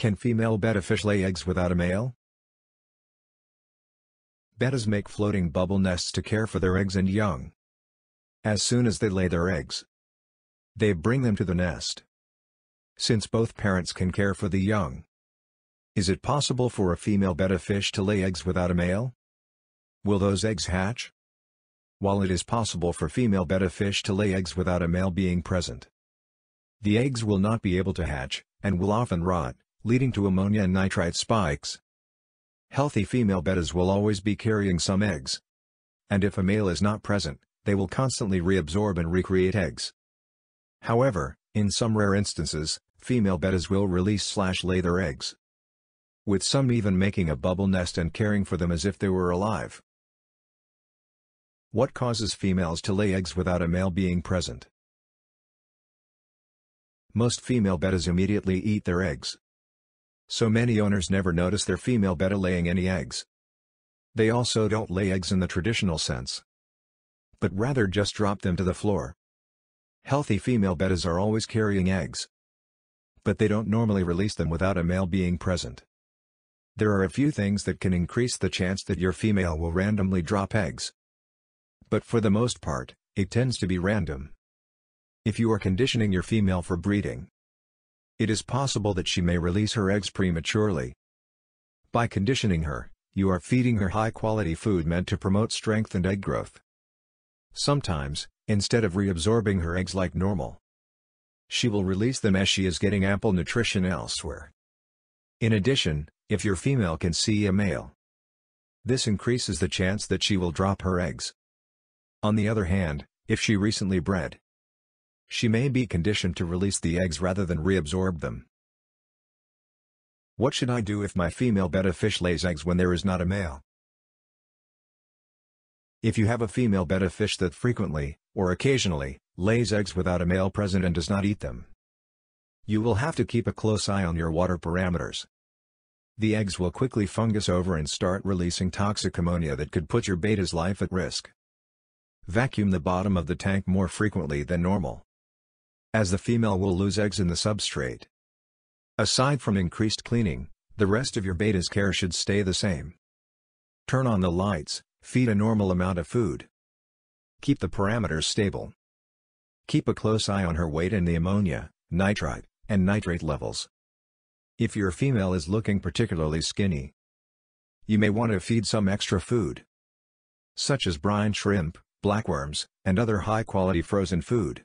Can female betta fish lay eggs without a male? Bettas make floating bubble nests to care for their eggs and young. As soon as they lay their eggs, they bring them to the nest. Since both parents can care for the young, is it possible for a female betta fish to lay eggs without a male? Will those eggs hatch? While it is possible for female betta fish to lay eggs without a male being present, the eggs will not be able to hatch, and will often rot, leading to ammonia and nitrite spikes. Healthy female bettas will always be carrying some eggs, and if a male is not present, they will constantly reabsorb and recreate eggs. However, in some rare instances, female bettas will release/lay their eggs, with some even making a bubble nest and caring for them as if they were alive. What causes females to lay eggs without a male being present? Most female bettas immediately eat their eggs, so many owners never notice their female betta laying any eggs. They also don't lay eggs in the traditional sense, but rather just drop them to the floor. Healthy female bettas are always carrying eggs, but they don't normally release them without a male being present. There are a few things that can increase the chance that your female will randomly drop eggs, but for the most part, it tends to be random. If you are conditioning your female for breeding, it is possible that she may release her eggs prematurely. By conditioning her, you are feeding her high-quality food meant to promote strength and egg growth. Sometimes, instead of reabsorbing her eggs like normal, she will release them as she is getting ample nutrition elsewhere. In addition, if your female can see a male, this increases the chance that she will drop her eggs. On the other hand, if she recently bred, she may be conditioned to release the eggs rather than reabsorb them. What should I do if my female betta fish lays eggs when there is not a male? If you have a female betta fish that frequently, or occasionally, lays eggs without a male present and does not eat them, you will have to keep a close eye on your water parameters. The eggs will quickly fungus over and start releasing toxic ammonia that could put your betta's life at risk. Vacuum the bottom of the tank more frequently than normal, as the female will lose eggs in the substrate. Aside from increased cleaning, the rest of your betta's care should stay the same. Turn on the lights, feed a normal amount of food. Keep the parameters stable. Keep a close eye on her weight and the ammonia, nitrite, and nitrate levels. If your female is looking particularly skinny, you may want to feed some extra food, such as brine shrimp, blackworms, and other high-quality frozen food.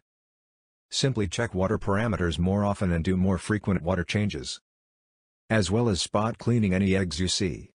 Simply check water parameters more often and do more frequent water changes, as well as spot cleaning any eggs you see.